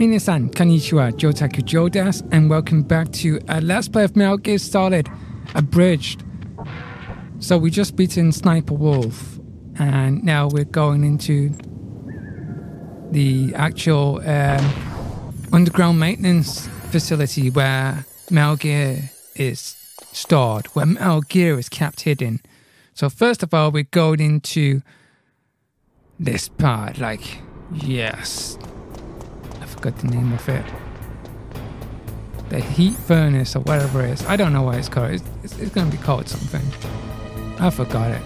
Minasan, konnichiwa, Jotaku Jodas, and welcome back to our last play of Metal Gear Solid, Abridged. So we just beaten Sniper Wolf, and now we're going into the actual underground maintenance facility where Metal Gear is stored, where Metal Gear is kept hidden. So first of all, we're going into this part, like, yes. Got the name of it, the heat furnace or whatever it is. I don't know what it's called. It's gonna be called something. I forgot it.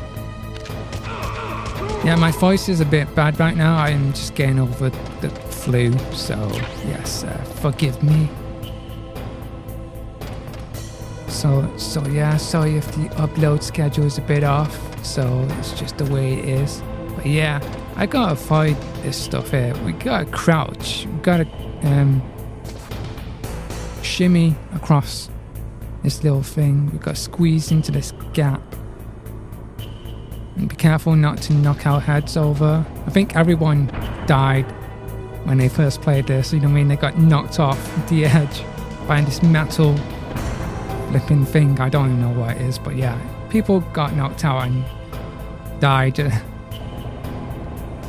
Yeah, my voice is a bit bad right now. I am just getting over the flu, so yes, forgive me. So yeah, sorry if the upload schedule is a bit off. So it's just the way it is. But yeah, I gotta avoid this stuff here. We gotta crouch. We gotta shimmy across this little thing. We gotta squeeze into this gap. And be careful not to knock our heads over. I think everyone died when they first played this. You know what I mean? They got knocked off the edge by this metal flipping thing. I don't even know what it is, but yeah. People got knocked out and died.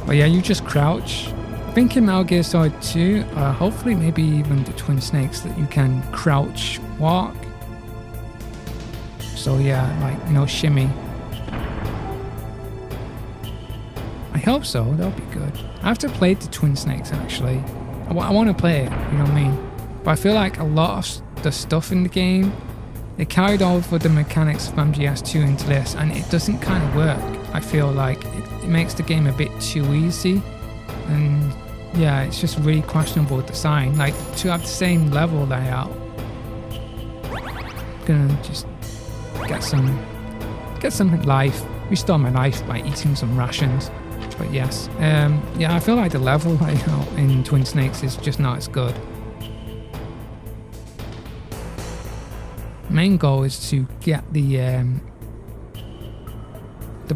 But yeah, you just crouch. I think in Metal Gear Solid 2, hopefully maybe even the Twin Snakes, that you can crouch walk. So yeah, like, you know, shimmy. I hope so, that'll be good. I have to play the Twin Snakes, actually. I want to play it, you know what I mean? But I feel like a lot of the stuff in the game, they carried over the mechanics from GS2 into this, and it doesn't kind of work. I feel like it makes the game a bit too easy, and yeah, it's just really questionable design. Like, to have the same level layout, I'm gonna just get some life, restore my life by eating some rations. But yes, yeah, I feel like the level layout in Twin Snakes is just not as good. Main goal is to get the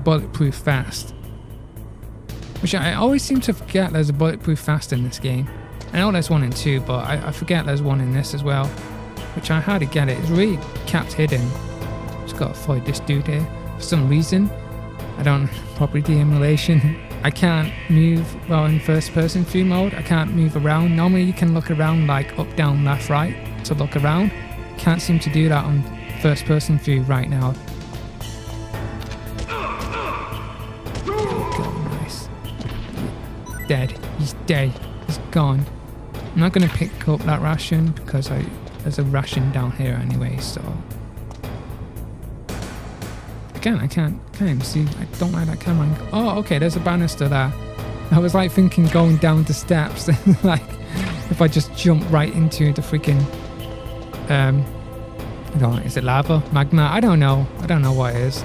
bulletproof vest, which I always seem to forget there's a bulletproof vest in this game. I know there's one in 2, but I forget there's one in this as well, which I hardly get it. It's really kept hidden. Just gotta avoid this dude here for some reason. I don't probably the emulation. I can't move well in first person view mode. I can't move around. Normally you can look around, like up, down, left, right to look around. Can't seem to do that on first person view right now. Dead. He's dead. He's gone. I'm not going to pick up that ration because there's a ration down here anyway, so... Again, I can't even see. I don't like that camera angle. Oh, okay, there's a banister there. I was like thinking going down the steps, like if I just jump right into the freaking... I don't know, is it lava? Magma? I don't know. I don't know what it is.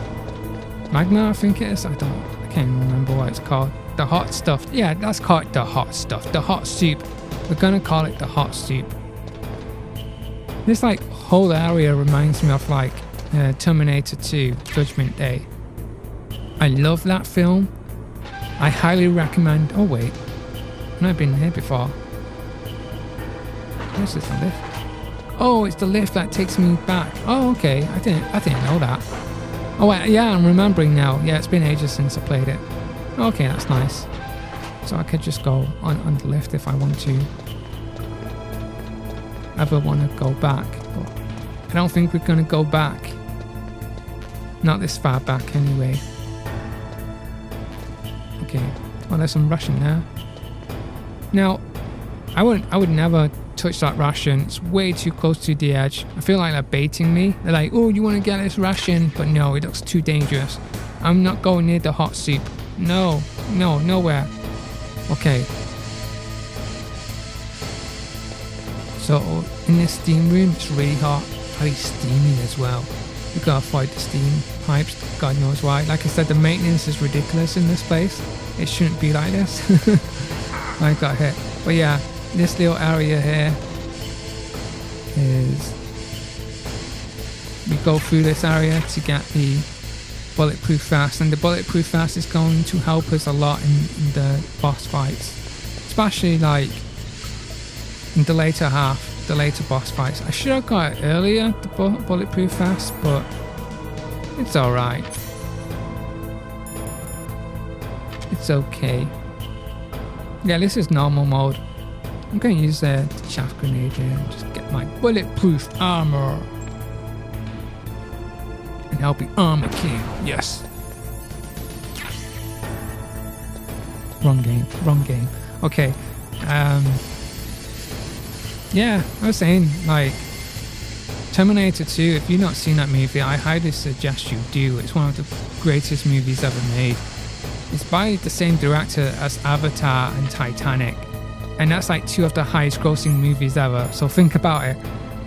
Magma, I think it is? I can't even remember what it's called. The hot stuff. Yeah, let's call it the hot stuff. The hot soup. We're gonna call it the hot soup. This like whole area reminds me of like Terminator 2: Judgment Day. I love that film. I highly recommend. Oh wait, I've been here before. Where's this lift? Oh, it's the lift that takes me back. Oh, okay. I didn't know that. Oh wait, yeah, I'm remembering now. Yeah, it's been ages since I played it. Okay, that's nice. So I could just go on the lift if I want to. Ever want to go back? But I don't think we're going to go back. Not this far back, anyway. Okay. Well, there's some ration there. Now, I would never touch that ration. It's way too close to the edge. I feel like they're baiting me. They're like, "Oh, you want to get this ration?" But no, it looks too dangerous. I'm not going near the hot soup. No, no, nowhere. Okay. So, in this steam room, it's really hot. Very steamy as well. You gotta fight the steam pipes, God knows why. Like I said, the maintenance is ridiculous in this place. It shouldn't be like this. I got hit. But yeah, this little area here is... We go through this area to get the bulletproof vest, and the bulletproof vest is going to help us a lot in the boss fights, especially like in the later half, the later boss fights. I should have got it earlier, the bulletproof fast, but it's alright. It's okay. Yeah, this is normal mode. I'm going to use the chaff grenade here and just get my bulletproof armor. And I'll be armor king. Yes. Wrong game. Wrong game. Okay. Yeah, I was saying, like, Terminator 2, if you've not seen that movie, I highly suggest you do. It's one of the greatest movies ever made. It's by the same director as Avatar and Titanic. And that's like two of the highest grossing movies ever. So think about it.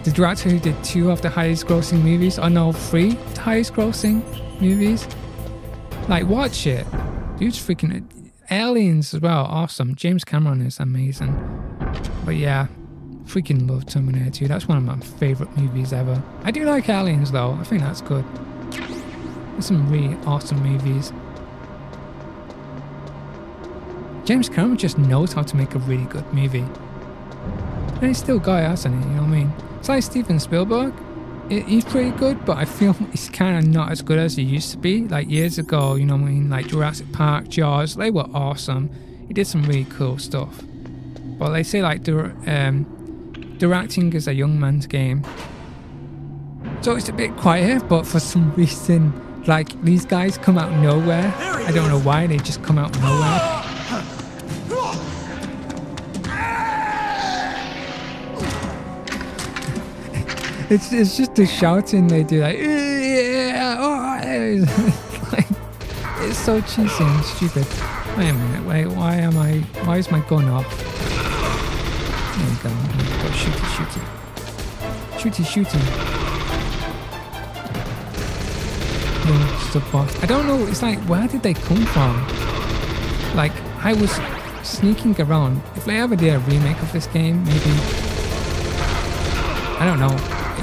The director who did two of the highest grossing movies, or no, three of the highest grossing movies. Like, watch it. Dude's freaking... Aliens as well, awesome. James Cameron is amazing. But yeah, freaking love Terminator 2. That's one of my favourite movies ever. I do like Aliens though. I think that's good. There's some really awesome movies. James Cameron just knows how to make a really good movie. And he's still got it, hasn't he? You know what I mean? It's like Steven Spielberg. He's pretty good, but I feel he's kind of not as good as he used to be. Like years ago, you know what I mean? Like Jurassic Park, Jaws, they were awesome. He did some really cool stuff. But they say like directing is a young man's game. So it's a bit quiet, but for some reason, like these guys come out of nowhere. I don't know why, they just come out of nowhere. It's just the shouting they do, like, yeah, oh. It's, like, it's so cheesy and stupid. Wait a minute, wait, why is my gun off? There we go, oh, shooty. Oh, it's the boss. I don't know, it's like, where did they come from? Like, I was sneaking around. If they ever did a remake of this game, maybe, I don't know.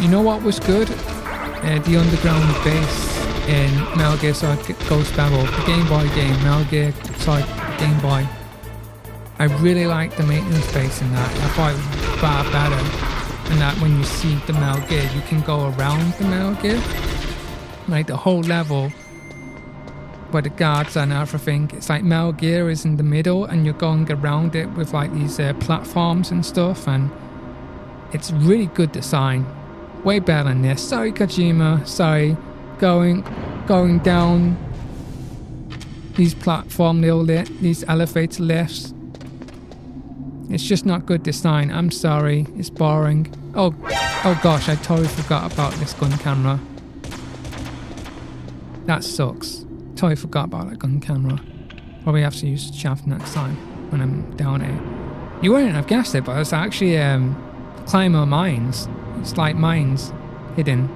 You know what was good? The underground base in Metal Gear Solid: Ghost Battle, the Game Boy game, Metal Gear Solid Game Boy. I really liked the maintenance base in that. I thought it was far better. And that when you see the Metal Gear, you can go around the Metal Gear, like the whole level, where the guards are and everything. It's like Metal Gear is in the middle, and you're going around it with like these platforms and stuff, and it's really good design. Way better than this. Sorry, Kojima. Sorry. Going down these platform, these elevator lifts. It's just not good design. I'm sorry. It's boring. Oh gosh, I totally forgot about this gun camera. That sucks. Totally forgot about that gun camera. Probably have to use the shaft next time when I'm down here. You wouldn't have guessed it, but it's actually climber mines. It's like mines hidden.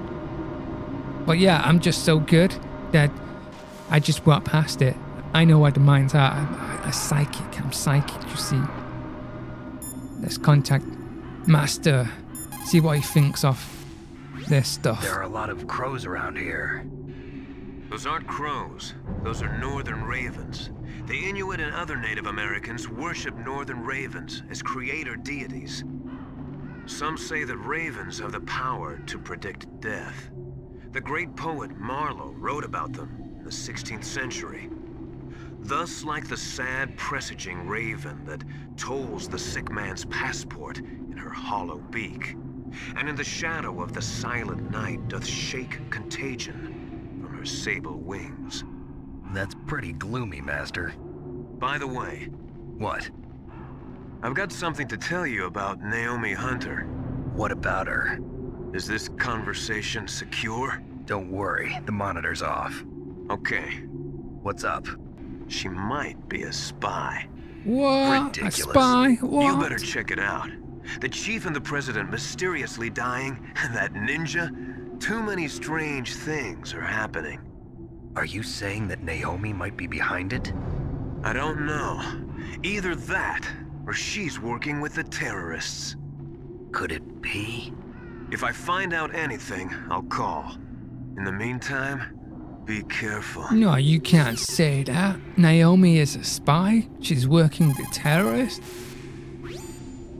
But yeah, I'm just so good that I just walk past it. I know where the mines are. I'm psychic. I'm psychic, you see. Let's contact Master. See what he thinks of this stuff. There are a lot of crows around here. Those aren't crows. Those are northern ravens. The Inuit and other Native Americans worship northern ravens as creator deities. Some say that ravens have the power to predict death. The great poet Marlowe wrote about them in the 16th century. Thus, like the sad presaging raven that tolls the sick man's passport in her hollow beak, and in the shadow of the silent night doth shake contagion from her sable wings. That's pretty gloomy, Master. By the way... What? I've got something to tell you about Naomi Hunter. What about her? Is this conversation secure? Don't worry, the monitor's off. Okay. What's up? She might be a spy. What? Ridiculous. A spy? What? You better check it out. The chief and the president mysteriously dying, and that ninja? Too many strange things are happening. Are you saying that Naomi might be behind it? I don't know. Either that, or she's working with the terrorists. Could it be? If I find out anything, I'll call. In the meantime, be careful. No, you can't say that. Naomi is a spy? She's working with the terrorists?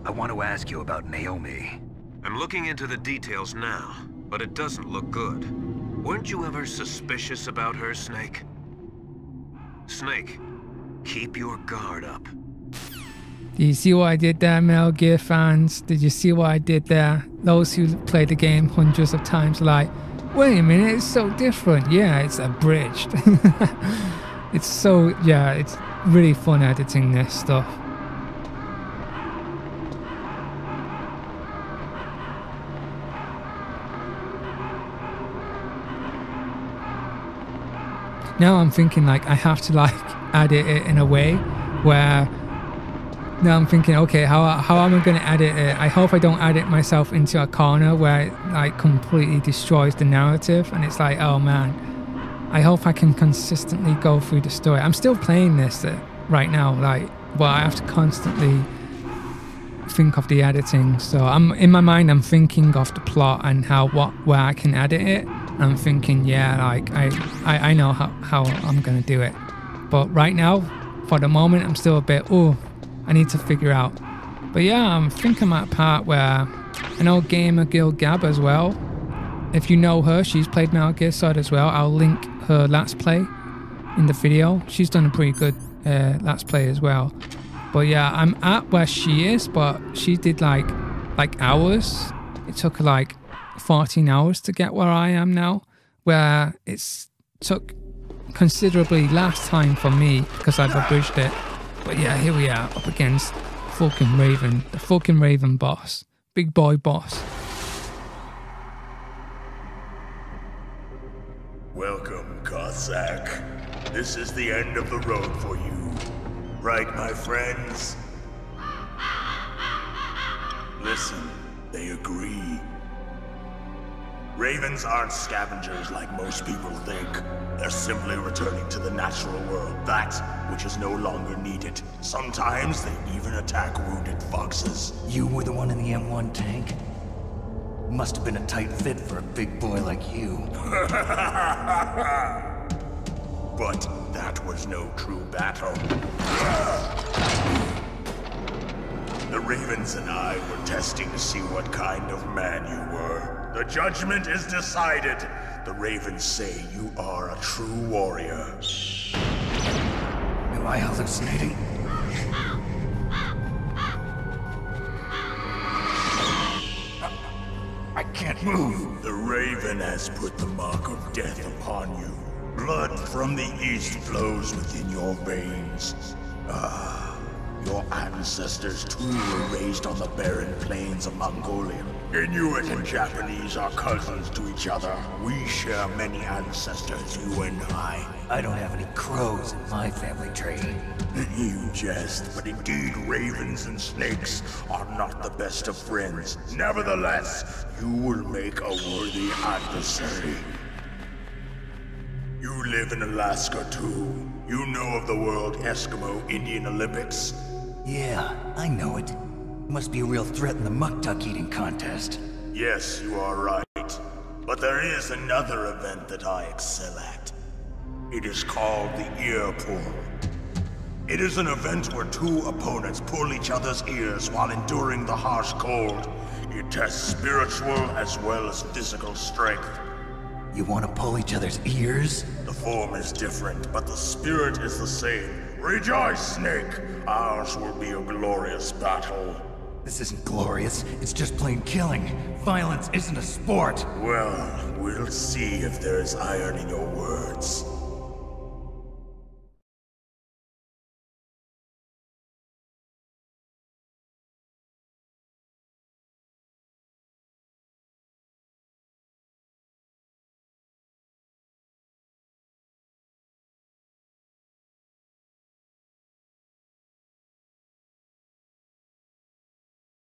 I want to ask you about Naomi. I'm looking into the details now, but it doesn't look good. Weren't you ever suspicious about her, Snake? Snake, keep your guard up. Do you see what I did there, Metal Gear fans? Did you see what I did there? Those who played the game hundreds of times like, wait a minute, it's so different. Yeah, it's abridged. It's so, yeah, it's really fun editing this stuff. Now I'm thinking like I have to like edit it in a way where now I'm thinking, okay, how am I going to edit it? I hope I don't edit myself into a corner where it like completely destroys the narrative, and it's like, oh man, I hope I can consistently go through the story. I'm still playing this right now, like, but I have to constantly think of the editing. So I'm in my mind, I'm thinking of the plot and how, what, where I can edit it. And I'm thinking, yeah, like I know how I'm gonna do it. But right now, for the moment, I'm still a bit, oh, I need to figure out. But yeah, I'm thinking that part where an old gamer, Gil Gab, as well. If you know her, she's played Metal Gear Solid as well. I'll link her Let's Play in the video. She's done a pretty good Let's Play as well. But yeah, I'm at where she is, but she did like hours. It took her like 14 hours to get where I am now, where it's took considerably less time for me because I've abridged it. But yeah, here we are up against fucking Raven, the fucking Raven boss, big boy boss. Welcome, Cossack. This is the end of the road for you, right, my friends? Listen, they agree. Ravens aren't scavengers like most people think. They're simply returning to the natural world that which is no longer needed. Sometimes they even attack wounded foxes. You were the one in the M1 tank? Must have been a tight fit for a big boy like you. But that was no true battle. The Ravens and I were testing to see what kind of man you were. The judgment is decided. The Ravens say you are a true warrior. Am I hallucinating? I can't move. The Raven has put the mark of death upon you. Blood from the east flows within your veins. Ah, your ancestors too were raised on the barren plains of Mongolia. Inuit and Japanese are cousins to each other. We share many ancestors, you and I. I don't have any crows in my family tree. You jest, but indeed Ravens and Snakes are not the best of friends. Nevertheless, you will make a worthy adversary. You live in Alaska too. You know of the World Eskimo Indian Olympics? Yeah, I know it. Must be a real threat in the muck duck eating contest. Yes, you are right. But there is another event that I excel at. It is called the ear pull. It is an event where two opponents pull each other's ears while enduring the harsh cold. It tests spiritual as well as physical strength. You want to pull each other's ears? The form is different, but the spirit is the same. Rejoice, Snake! Ours will be a glorious battle. This isn't glorious, it's just plain killing. Violence isn't a sport. Well, we'll see if there's iron in your words.